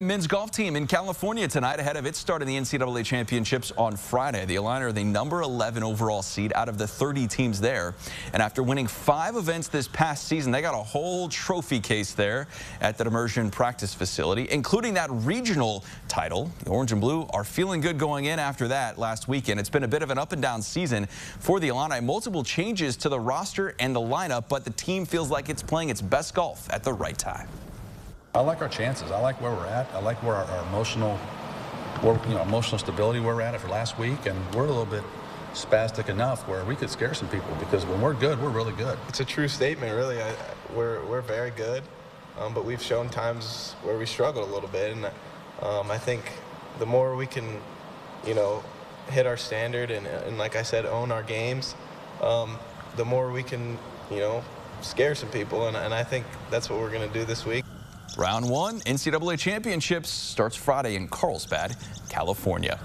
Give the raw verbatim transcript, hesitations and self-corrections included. Men's golf team in California tonight ahead of its start in the N C double A championships on Friday. The Illini are the number eleven overall seed out of the thirty teams there. And after winning five events this past season, they got a whole trophy case there at the immersion practice facility, including that regional title. The orange and blue are feeling good going in after that last weekend. It's been a bit of an up and down season for the Illini. Multiple changes to the roster and the lineup, but the team feels like it's playing its best golf at the right time. I like our chances. I like where we're at. I like where our, our emotional, where, you know, emotional stability where we're at after last week, and we're a little bit spastic enough where we could scare some people because when we're good, we're really good. It's a true statement, really. I, we're we're very good, um, but we've shown times where we struggled a little bit, and um, I think the more we can, you know, hit our standard and, and like I said, own our games, um, the more we can, you know, scare some people, and, and I think that's what we're going to do this week. Round one, N C double A championships starts Friday in Carlsbad, California.